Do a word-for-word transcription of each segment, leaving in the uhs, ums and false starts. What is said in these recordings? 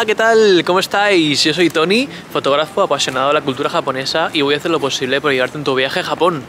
Hola, ¿qué tal? ¿Cómo estáis? Yo soy Tony, fotógrafo apasionado de la cultura japonesa y voy a hacer lo posible por llevarte en tu viaje a Japón.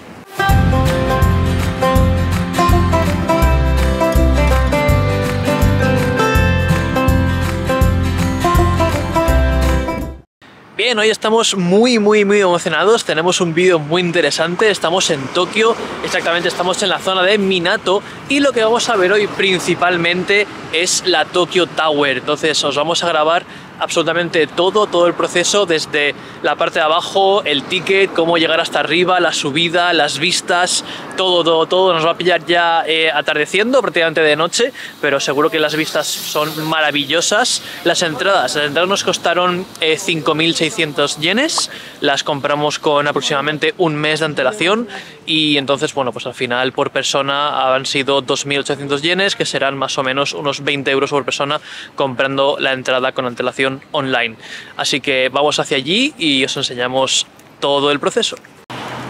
Bien, hoy estamos muy, muy, muy emocionados, tenemos un vídeo muy interesante, estamos en Tokio, exactamente estamos en la zona de Minato y lo que vamos a ver hoy principalmente es la Tokyo Tower, entonces os vamos a grabar absolutamente todo, todo el proceso desde la parte de abajo, el ticket, cómo llegar hasta arriba, la subida, las vistas, todo, todo, todo. Nos va a pillar ya eh, atardeciendo, prácticamente de noche, pero seguro que las vistas son maravillosas. Las entradas, las entradas nos costaron eh, cinco mil seiscientos yenes, las compramos con aproximadamente un mes de antelación y entonces, bueno, pues al final por persona han sido dos mil ochocientos yenes, que serán más o menos unos veinte euros por persona comprando la entrada con antelación online. Así que vamos hacia allí y os enseñamos todo el proceso.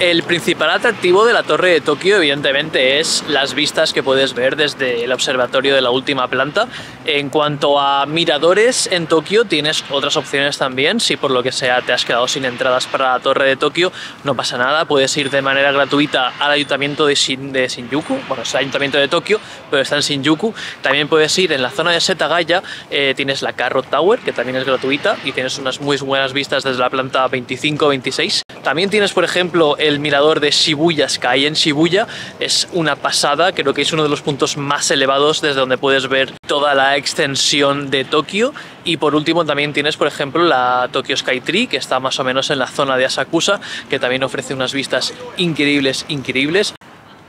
El principal atractivo de la Torre de Tokio, evidentemente, es las vistas que puedes ver desde el observatorio de la última planta. En cuanto a miradores en Tokio, tienes otras opciones también. Si por lo que sea te has quedado sin entradas para la Torre de Tokio, no pasa nada. Puedes ir de manera gratuita al ayuntamiento de, Shin, de Shinjuku. Bueno, es el ayuntamiento de Tokio, pero está en Shinjuku. También puedes ir en la zona de Setagaya. Eh, tienes la Carrot Tower, que también es gratuita, y tienes unas muy buenas vistas desde la planta veinticinco a veintiséis. También tienes, por ejemplo, el mirador de Shibuya Sky en Shibuya. Es una pasada, creo que es uno de los puntos más elevados desde donde puedes ver toda la extensión de Tokio. Y por último también tienes, por ejemplo, la Tokyo Sky Tree, que está más o menos en la zona de Asakusa, que también ofrece unas vistas increíbles, increíbles.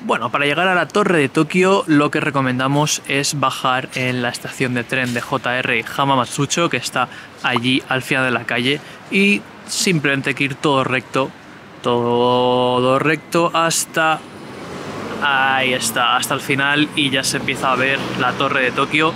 Bueno, para llegar a la Torre de Tokio lo que recomendamos es bajar en la estación de tren de J R Hamamatsucho, que está allí al final de la calle, y simplemente hay que ir todo recto, todo recto hasta... ahí está, hasta el final, y ya se empieza a ver la Torre de Tokio.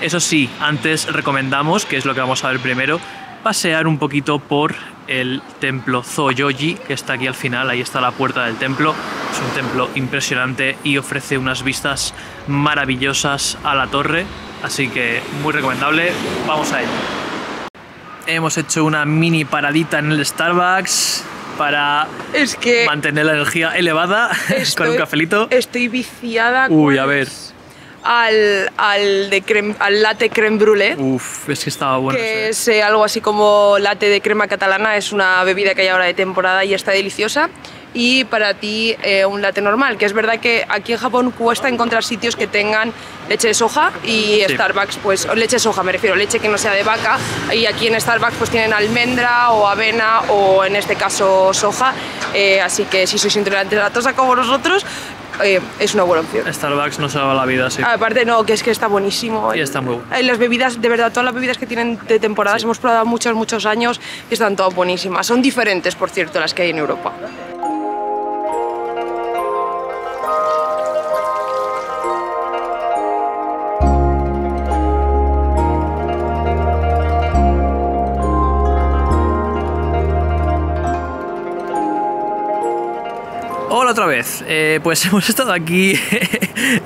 Eso sí, antes recomendamos, que es lo que vamos a ver primero, pasear un poquito por el templo Zojōji, que está aquí al final. Ahí está la puerta del templo. Es un templo impresionante y ofrece unas vistas maravillosas a la torre, así que muy recomendable. Vamos a ello. Hemos hecho una mini paradita en el Starbucks para es que mantener la energía elevada. Estoy, con un cafelito. Estoy viciada. Uy, a ver. Al, al, de creme, al latte creme brûlée. Uf, es que estaba bueno. Que es eh, algo así como latte de crema catalana. Es una bebida que hay ahora de temporada y está deliciosa. Y para ti eh, un latte normal, que es verdad que aquí en Japón cuesta encontrar sitios que tengan leche de soja y sí. Starbucks, pues leche de soja me refiero, leche que no sea de vaca, y aquí en Starbucks pues tienen almendra o avena o en este caso soja, eh, así que si sois intolerantes a la lactosa como nosotros, eh, es una buena opción. Starbucks no salva la vida, sí. Aparte no, que es que está buenísimo. Y está muy bueno. Las bebidas, de verdad, todas las bebidas que tienen de temporadas, sí. Hemos probado muchos, muchos años y están todas buenísimas. Son diferentes, por cierto, las que hay en Europa. Hola otra vez, eh, pues hemos estado aquí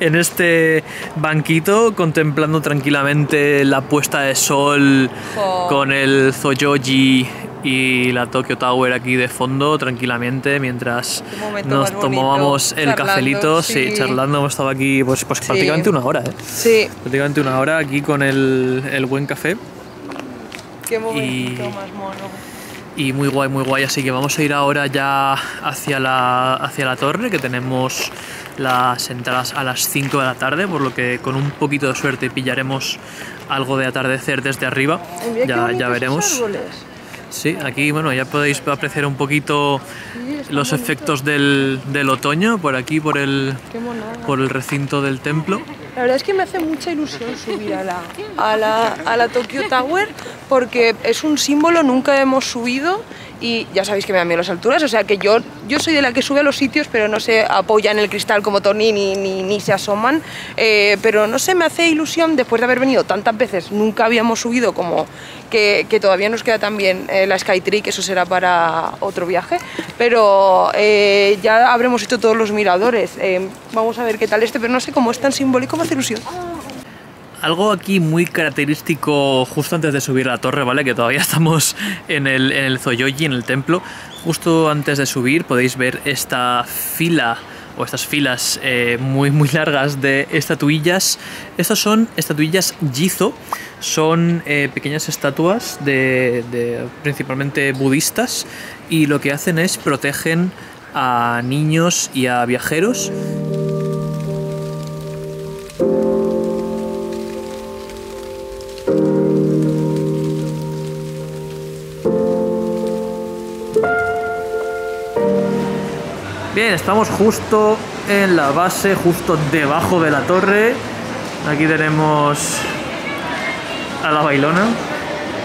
en este banquito contemplando tranquilamente la puesta de sol oh. con el Zojōji y la Tokyo Tower aquí de fondo tranquilamente mientras nos tomábamos el charlando, cafelito, sí. sí, charlando, hemos estado aquí pues, pues sí. prácticamente una hora, ¿eh? Sí. Prácticamente una hora aquí con el, el buen café. Qué momento y... más mono. Y muy guay, muy guay, así que vamos a ir ahora ya hacia la, hacia la torre, que tenemos las entradas a las cinco de la tarde, por lo que con un poquito de suerte pillaremos algo de atardecer desde arriba, ya, ya veremos. Sí, aquí bueno ya podéis apreciar un poquito los efectos del, del otoño, por aquí, por el, por el recinto del templo. La verdad es que me hace mucha ilusión subir a la, a la, a la Tokyo Tower, porque es un símbolo, nunca hemos subido y ya sabéis que me dan miedo las alturas, o sea que yo, yo soy de la que sube a los sitios pero no se apoya en el cristal como Tony ni, ni, ni se asoman, eh, pero no sé, me hace ilusión después de haber venido tantas veces, nunca habíamos subido como que, que todavía nos queda también eh, la Skytree, que eso será para otro viaje, pero eh, ya habremos hecho todos los miradores, eh, vamos a ver qué tal este, pero no sé cómo es tan simbólico. Ilusión. algo aquí muy característico justo antes de subir a la torre, ¿vale? Que todavía estamos en el, en el Zojōji, en el templo. Justo antes de subir podéis ver esta fila o estas filas eh, muy muy largas de estatuillas. Estas son estatuillas Jizo, son eh, pequeñas estatuas de, de principalmente budistas, y lo que hacen es protegen a niños y a viajeros. Bien, estamos justo en la base, justo debajo de la torre. Aquí tenemos a la bailona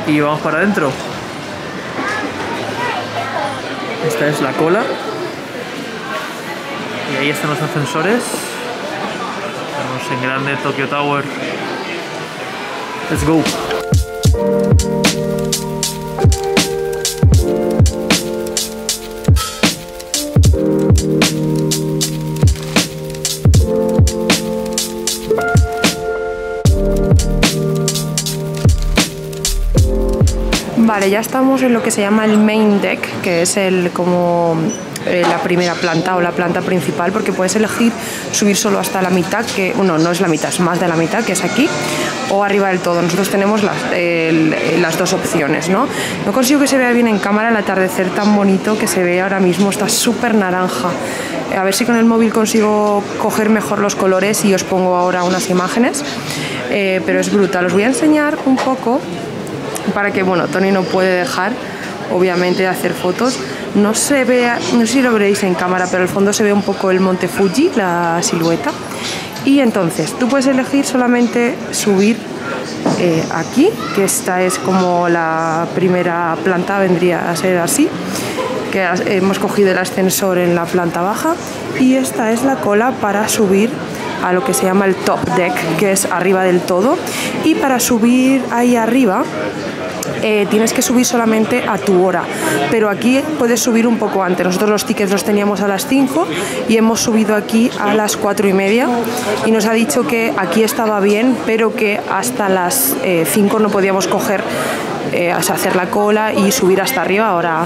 y vamos para adentro. Esta es la cola. Y ahí están los ascensores. Estamos en grande Tokyo Tower. Let's go. Vale, ya estamos en lo que se llama el main deck, que es el como eh, la primera planta o la planta principal, porque puedes elegir subir solo hasta la mitad, que bueno, no es la mitad, es más de la mitad, que es aquí, o arriba del todo. Nosotros tenemos las, eh, las dos opciones, ¿no? No consigo que se vea bien en cámara el atardecer tan bonito que se ve ahora mismo, está súper naranja. A ver si con el móvil consigo coger mejor los colores y os pongo ahora unas imágenes, eh, pero es brutal. Os voy a enseñar un poco, para que, bueno, Tony no puede dejar, obviamente, de hacer fotos. No se vea, no sé si lo veréis en cámara, pero al fondo se ve un poco el monte Fuji, la silueta. Y entonces, tú puedes elegir solamente subir eh, aquí, que esta es como la primera planta, vendría a ser así, que hemos cogido el ascensor en la planta baja, y esta es la cola para subir a lo que se llama el top deck, que es arriba del todo. Y para subir ahí arriba eh, tienes que subir solamente a tu hora, pero aquí puedes subir un poco antes. Nosotros los tickets los teníamos a las cinco y hemos subido aquí a las cuatro y media, y nos ha dicho que aquí estaba bien, pero que hasta las eh, cinco no podíamos coger, eh, o sea, hacer la cola y subir hasta arriba. Ahora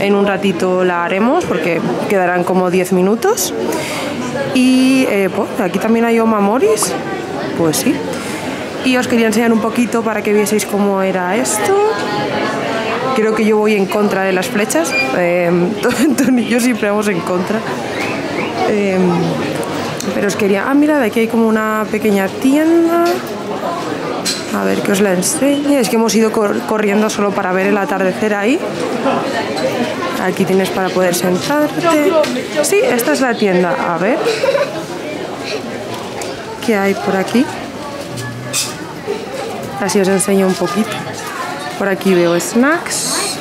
en un ratito la haremos porque quedarán como diez minutos. Y eh, pues, aquí también hay omamoris, pues sí. Y os quería enseñar un poquito para que vieseis cómo era esto. Creo que yo voy en contra de las flechas. Eh, Tony y yo siempre vamos en contra. Eh, pero os quería... Ah, mirad, aquí hay como una pequeña tienda. A ver que os la enseñe. Es que hemos ido cor corriendo solo para ver el atardecer ahí. Aquí tienes para poder sentarte. Sí, esta es la tienda. A ver. ¿Qué hay por aquí? Así os enseño un poquito. Por aquí veo snacks.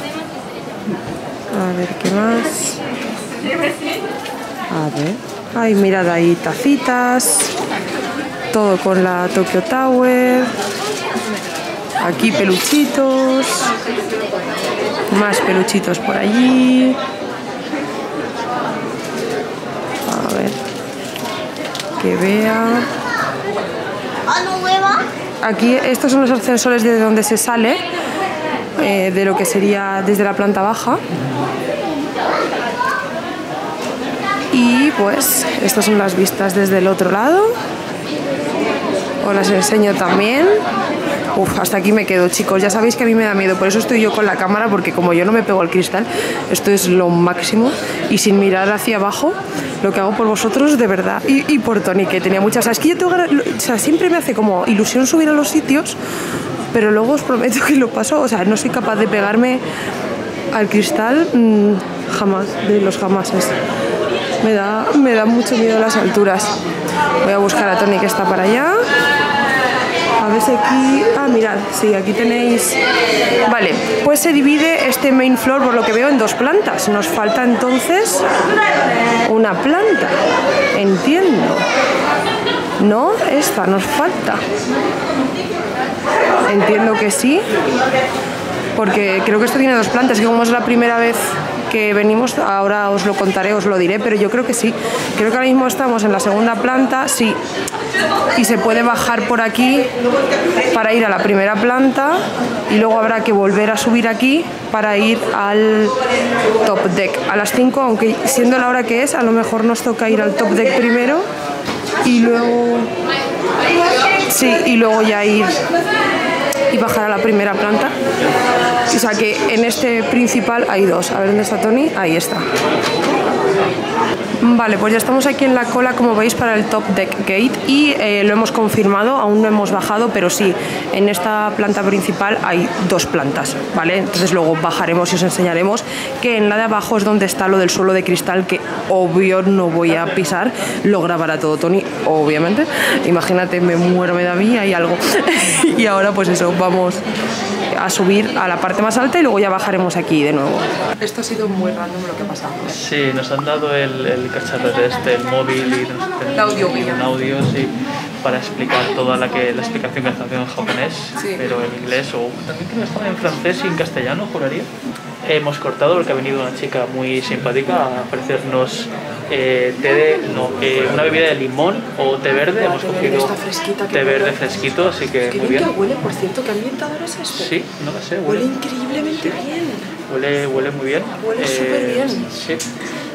A ver, ¿qué más? A ver. Ay, mirad ahí, tacitas. Todo con la Tokyo Tower. Aquí peluchitos. Más peluchitos por allí. A ver. Que vea. Aquí estos son los ascensores desde donde se sale, eh, de lo que sería desde la planta baja. Y pues estas son las vistas desde el otro lado. Os las enseño también. Uf, hasta aquí me quedo, chicos. Ya sabéis que a mí me da miedo, por eso estoy yo con la cámara, porque como yo no me pego al cristal, esto es lo máximo. Y sin mirar hacia abajo, lo que hago por vosotros, de verdad. Y, y por Tony, que tenía muchas... O sea, es que yo tengo, o sea, siempre me hace como ilusión subir a los sitios, pero luego os prometo que lo paso. O sea, no soy capaz de pegarme al cristal mmm, jamás, de los jamases. Me da, me da mucho miedo las alturas. Voy a buscar a Tony, que está para allá. A ver si aquí... Ah, mirad, sí, aquí tenéis... Vale, pues se divide este main floor, por lo que veo, en dos plantas. Nos falta entonces una planta, entiendo. No, esta nos falta. Entiendo que sí, porque creo que esto tiene dos plantas, que como es la primera vez que venimos, ahora os lo contaré, os lo diré, pero yo creo que sí. Creo que ahora mismo estamos en la segunda planta, sí, y se puede bajar por aquí para ir a la primera planta y luego habrá que volver a subir aquí para ir al top deck a las cinco, aunque siendo la hora que es, a lo mejor nos toca ir al top deck primero y luego sí, y luego ya ir y bajar a la primera planta. O sea que en este principal hay dos. A ver dónde está Tony, ahí está. Vale, pues ya estamos aquí en la cola, como veis, para el Top Deck Gate y eh, lo hemos confirmado, aún no hemos bajado, pero sí, en esta planta principal hay dos plantas, ¿vale? Entonces luego bajaremos y os enseñaremos que en la de abajo es donde está lo del suelo de cristal, que obvio no voy a pisar, lo grabará todo Tony, obviamente. Imagínate, me muero, me da vida y algo. Y ahora pues eso, vamos a subir a la parte más alta y luego ya bajaremos aquí de nuevo. Esto ha sido muy random lo que ha pasado. Sí, nos han dado el, el cacharro de este, el móvil y nos, el audio, y un audio sí, para explicar toda la, que, la explicación que está haciendo en japonés, sí, pero en inglés o también creo que estaba en francés y en castellano, juraría. Hemos cortado porque ha venido una chica muy simpática a ofrecernos eh, té de, no, eh, una bebida de limón o té verde. Hemos cogido té verde fresquito, así que muy bien. Huele, por cierto, ¿qué ambientador es esto? Sí, no lo sé. Huele, huele increíblemente bien. Huele, huele muy bien. Huele eh, súper bien. Sí.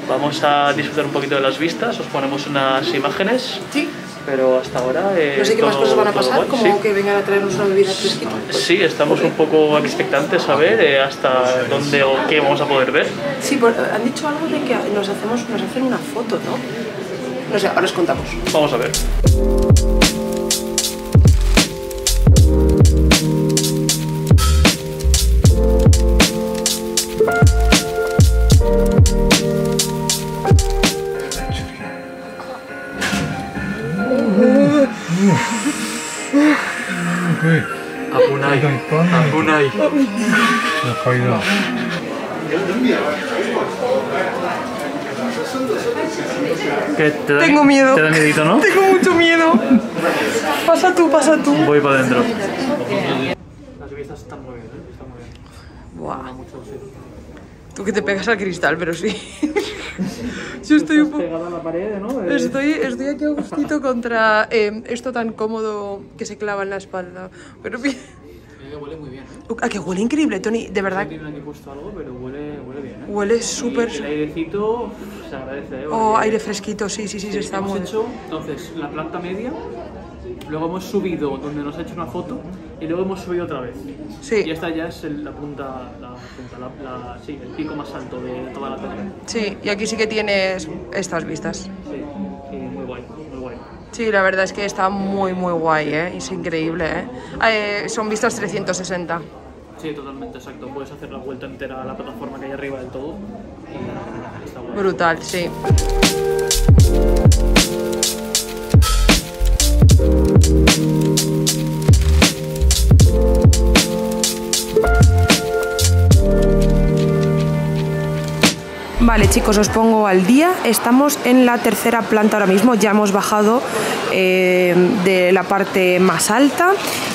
Vamos a disfrutar un poquito de las vistas, os ponemos unas imágenes. Sí. Pero hasta ahora... Eh, no sé qué todo, más cosas van a pasar, bueno, como sí, que vengan a traernos una bebida fresquita. Sí, estamos okay, un poco expectantes a ver eh, hasta dónde o qué vamos a poder ver. Sí, por, han dicho algo de que nos, hacemos, nos hacen una foto, ¿no? No sé, ahora os contamos. Vamos a ver. Abunai, abunai. ¿Qué te da? Tengo miedo. Te da miedito, ¿no? Tengo mucho miedo. Pasa tú, pasa tú. Voy para adentro. Las vistas están muy bien, ¿eh? Están muy bien. Buah. Tú que te pegas al cristal, pero sí. Yo estoy un poco... pegada a la pared, ¿no? Estoy, estoy aquí a gustito contra eh, esto tan cómodo que se clava en la espalda. Pero bien. Que huele muy bien. ¿A que huele increíble, Tony? De verdad. No tiene aquí puesto algo, pero huele, huele bien, ¿eh? Huele súper... El airecito se agradece, ¿eh? Oh, aire fresquito, sí, sí, sí, sí, se está muy... hecho, entonces, la planta media... Luego hemos subido donde nos ha hecho una foto y luego hemos subido otra vez. Sí. Y esta ya es el, la punta, la, punta la, la, sí, el pico más alto de toda la torre. Sí, y aquí sí que tienes estas vistas. Sí, sí, muy guay, muy guay. Sí, la verdad es que está muy, muy guay, ¿eh? Es increíble, ¿eh? Eh, son vistas trescientos sesenta. Sí, totalmente, exacto. Puedes hacer la vuelta entera a la plataforma que hay arriba del todo. Y está guay. Brutal, sí. Vale, chicos, os pongo al día. Estamos en la tercera planta ahora mismo. Ya hemos bajado eh, de la parte más alta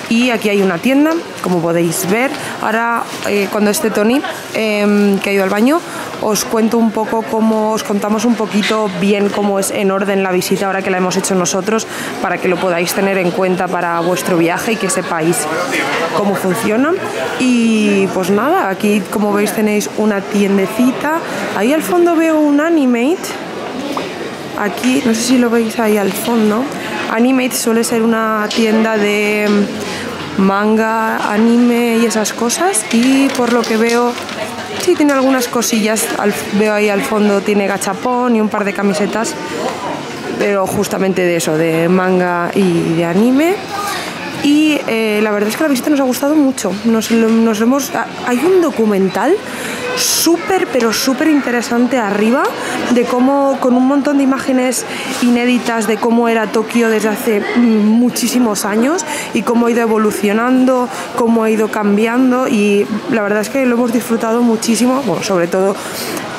y aquí hay una tienda, como podéis ver. Ahora, eh, cuando esté Tony, eh, que ha ido al baño, os cuento un poco cómo, os contamos un poquito bien cómo es en orden la visita ahora que la hemos hecho nosotros, para que lo podáis tener en cuenta para vuestro viaje y que sepáis cómo funciona. Y pues nada, aquí como veis tenéis una tiendecita. Ahí al fondo veo un Animate. Aquí, no sé si lo veis ahí al fondo. Animate suele ser una tienda de manga, anime y esas cosas. Y por lo que veo... sí, tiene algunas cosillas, al, veo ahí al fondo tiene gachapón y un par de camisetas, pero justamente de eso, de manga y de anime. Y eh, la verdad es que la visita nos ha gustado mucho. Nos, nos hemos, hay un documental súper, pero súper interesante arriba, de cómo, con un montón de imágenes inéditas de cómo era Tokio desde hace muchísimos años y cómo ha ido evolucionando, cómo ha ido cambiando, y la verdad es que lo hemos disfrutado muchísimo, bueno, sobre todo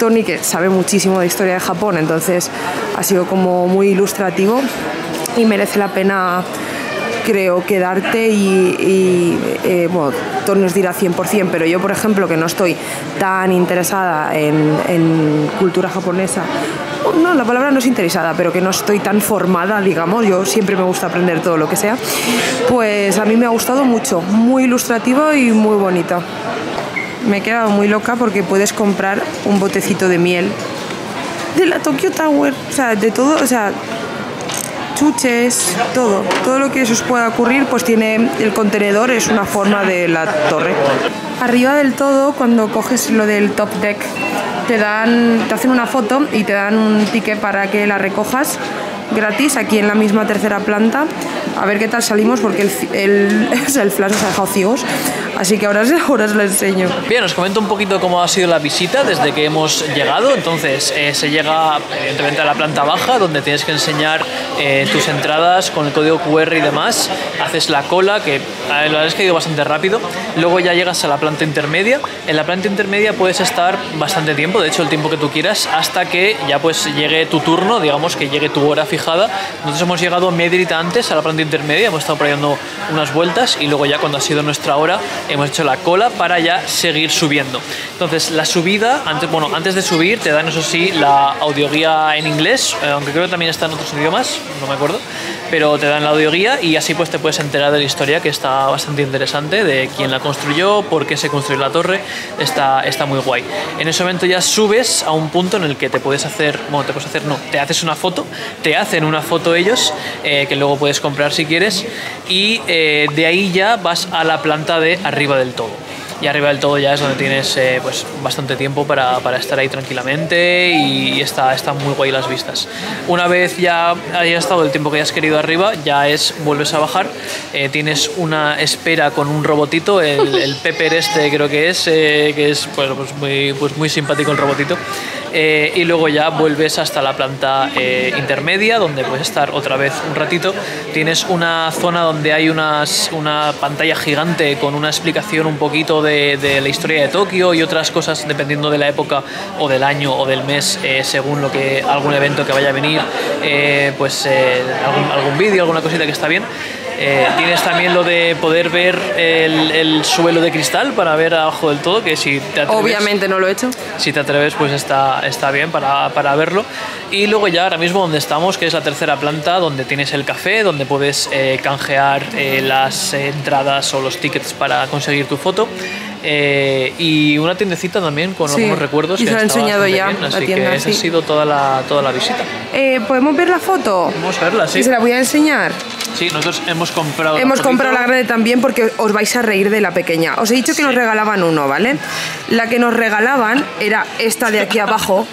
Tony, que sabe muchísimo de historia de Japón, entonces ha sido como muy ilustrativo y merece la pena creo que darte y, y eh, bueno, tú nos dirás cien por cien, pero yo, por ejemplo, que no estoy tan interesada en, en cultura japonesa, no, la palabra no es interesada, pero que no estoy tan formada, digamos, yo siempre me gusta aprender todo lo que sea, pues a mí me ha gustado mucho, muy ilustrativo y muy bonito. Me he quedado muy loca porque puedes comprar un botecito de miel de la Tokyo Tower, o sea, de todo, o sea, chuches, todo, todo lo que se os pueda ocurrir, pues tiene el contenedor, es una forma de la torre. Arriba del todo, cuando coges lo del top deck, te dan, te hacen una foto y te dan un ticket para que la recojas gratis aquí en la misma tercera planta. A ver qué tal salimos, porque el, el, el flash nos ha dejado ciegos, así que ahora, ahora os lo enseño. Bien, os comento un poquito cómo ha sido la visita desde que hemos llegado. Entonces eh, se llega evidentemente a la planta baja, donde tienes que enseñar eh, tus entradas con el código cu erre y demás, haces la cola, que la verdad es que ha ido bastante rápido. Luego ya llegas a la planta intermedia. En la planta intermedia puedes estar bastante tiempo, de hecho el tiempo que tú quieras, hasta que ya pues llegue tu turno, digamos que llegue tu hora fijada. Nosotros hemos llegado media horita antes a la planta intermedia, hemos estado por ahí dando unas vueltas y luego ya cuando ha sido nuestra hora hemos hecho la cola para ya seguir subiendo. Entonces la subida, antes, bueno, antes de subir te dan eso sí la audioguía en inglés, aunque creo que también está en otros idiomas, no me acuerdo, pero te dan la audioguía y así pues te puedes enterar de la historia, que está bastante interesante, de quién la construyó, por qué se construyó la torre, está, está muy guay. En ese momento ya subes a un punto en el que te puedes hacer, bueno, te puedes hacer, no, te haces una foto, te hacen una foto ellos, eh, que luego puedes comprar si quieres, y eh, de ahí ya vas a la planta de arriba del todo. Y arriba del todo ya es donde tienes eh, pues bastante tiempo para, para estar ahí tranquilamente y está, está muy guay las vistas. Una vez ya haya estado el tiempo que hayas querido arriba, ya es vuelves a bajar, eh, tienes una espera con un robotito, el, el Pepper este creo que es, eh, que es pues, pues, muy, pues muy simpático el robotito. Eh, y luego ya vuelves hasta la planta eh, intermedia, donde puedes estar otra vez un ratito. Tienes una zona donde hay unas, una pantalla gigante con una explicación un poquito de, de la historia de Tokio y otras cosas dependiendo de la época o del año o del mes, eh, según lo que algún evento que vaya a venir, eh, pues eh, algún, algún vídeo, alguna cosita que está bien. Eh, tienes también lo de poder ver el, el suelo de cristal para ver abajo del todo, que si te atreves... Obviamente no lo he hecho. Si te atreves, pues está, está bien para, para verlo. Y luego ya ahora mismo donde estamos, que es la tercera planta, donde tienes el café, donde puedes eh, canjear eh, las entradas o los tickets para conseguir tu foto. Eh, y una tiendecita también con sí, algunos recuerdos y que se lo he enseñado ya bien, así la tienda, que esa sí. ha sido toda la, toda la visita. Eh, ¿Podemos ver la foto? Podemos verla, sí. ¿Y se la voy a enseñar? Sí, nosotros hemos comprado Hemos la comprado la grande también porque os vais a reír de la pequeña. Os he dicho que sí. Nos regalaban uno, ¿vale? La que nos regalaban era esta de aquí abajo.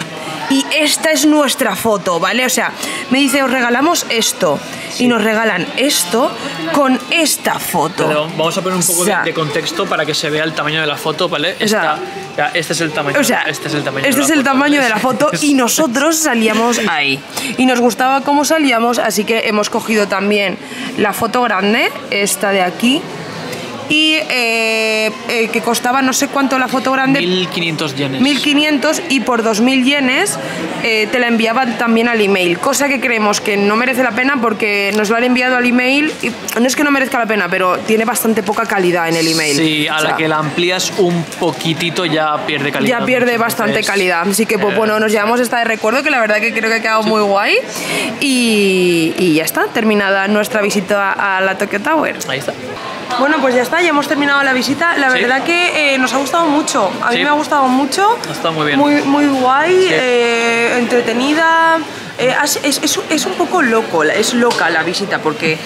Y esta es nuestra foto, ¿vale? O sea, me dice, os regalamos esto. Sí. Y nos regalan esto con esta foto. Pero vamos a poner un poco o sea, de, de contexto para que se vea el tamaño de la foto, ¿vale? Esta, o sea, ya, este es el tamaño, o sea, este es el tamaño, este de, la es el foto, tamaño ¿vale? de la foto y nosotros salíamos ahí. Y nos gustaba cómo salíamos, así que hemos cogido también la foto grande, esta de aquí. Y eh, eh, que costaba no sé cuánto la foto grande, mil quinientos yenes. mil quinientos y por dos mil yenes eh, te la enviaban también al email, cosa que creemos que no merece la pena porque nos la han enviado al email y no es que no merezca la pena, pero tiene bastante poca calidad en el email. Sí, a o sea, la que la amplías un poquitito ya pierde calidad. Ya pierde bastante veces. calidad, así que pues, eh, bueno, nos llevamos esta de recuerdo que la verdad que creo que ha quedado sí. muy guay y, y ya está, terminada nuestra visita a la Tokyo Tower. Ahí está. Bueno, pues ya está, ya hemos terminado la visita. La sí. verdad que eh, nos ha gustado mucho. A sí. mí me ha gustado mucho. Está muy bien. Muy, muy guay, sí. eh, entretenida. Eh, es, es, es un poco loco, es loca la visita porque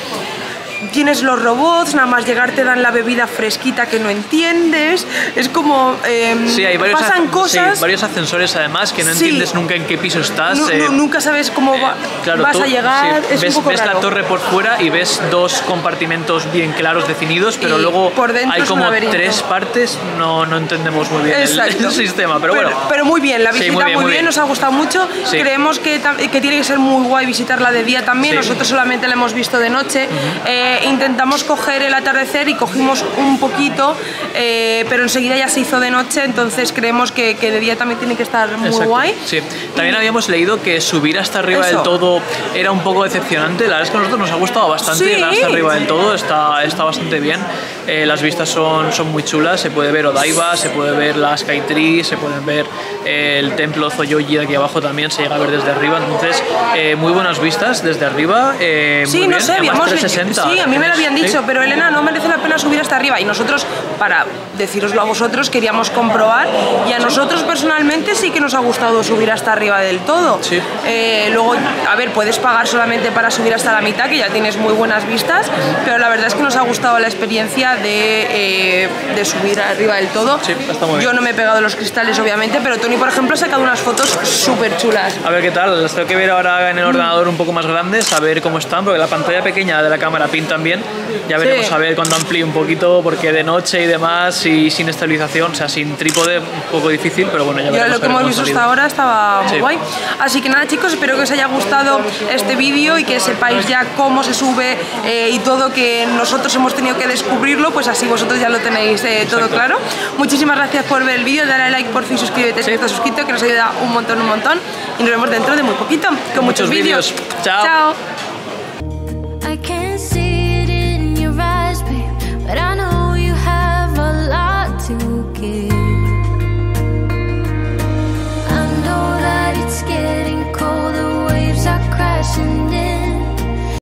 tienes los robots, nada más llegar te dan la bebida fresquita que no entiendes, es como eh, sí, hay varios pasan cosas. Sí, varios ascensores además que no sí. entiendes nunca en qué piso estás. No, eh, no, nunca sabes cómo eh, va, claro, vas tú, a llegar, sí, es ves, un poco ves raro. la torre por fuera y ves dos compartimentos bien claros definidos, pero y luego por hay como tres partes, no, no entendemos muy bien el, el sistema, pero, pero bueno. Pero muy bien, la visita sí, muy, bien, muy, bien, muy bien, nos ha gustado mucho, sí. creemos que, que tiene que ser muy guay visitarla de día también, sí. nosotros solamente la hemos visto de noche. Uh-huh. eh, eh, intentamos coger el atardecer y cogimos un poquito, eh, pero enseguida ya se hizo de noche, entonces creemos que, que de día también tiene que estar muy Exacto, guay. Sí. También habíamos leído que subir hasta arriba Eso. del todo era un poco decepcionante, la verdad es que a nosotros nos ha gustado bastante, sí. llegar hasta arriba del todo está, está bastante bien, eh, las vistas son, son muy chulas, se puede ver Odaiba, se puede ver la Sky Tree, se pueden ver eh, el templo Zojōji aquí abajo también, se llega a ver desde arriba, entonces eh, muy buenas vistas desde arriba, eh, sí, muy no bien. sé, Además, trescientos sesenta, sí, a mí me lo habían dicho, ¿sí? pero Elena, no merece la pena subir hasta arriba, y nosotros, para deciroslo a vosotros, queríamos comprobar, y a nosotros personalmente sí que nos ha gustado subir hasta arriba del todo, sí. eh, luego, a ver, puedes pagar solamente para subir hasta la mitad, que ya tienes muy buenas vistas, pero la verdad es que nos ha gustado la experiencia de, eh, de subir arriba del todo, sí, está muy bien. Yo no me he pegado los cristales, obviamente, pero Tony, por ejemplo, ha sacado unas fotos súper chulas. A ver qué tal, las tengo que ver ahora en el ordenador un poco más grandes, a ver cómo están, porque la pantalla pequeña de la cámara PIN también, ya veremos, sí. a ver cuando amplíe un poquito, porque de noche y demás, y sin estabilización, o sea, sin trípode, un poco difícil, pero bueno, ya veremos. Yo lo que hemos visto hasta ahora estaba muy sí. guay. Así que nada, chicos, espero que os haya gustado este vídeo y que sepáis ya cómo se sube eh, y todo, que nosotros hemos tenido que descubrirlo, pues así vosotros ya lo tenéis eh, todo claro. Muchísimas gracias por ver el vídeo, dale a like, por fin suscríbete si sí. estás suscrito, que nos ayuda un montón, un montón, y nos vemos dentro de muy poquito, con muchos, muchos vídeos. Chao. Chao. I can't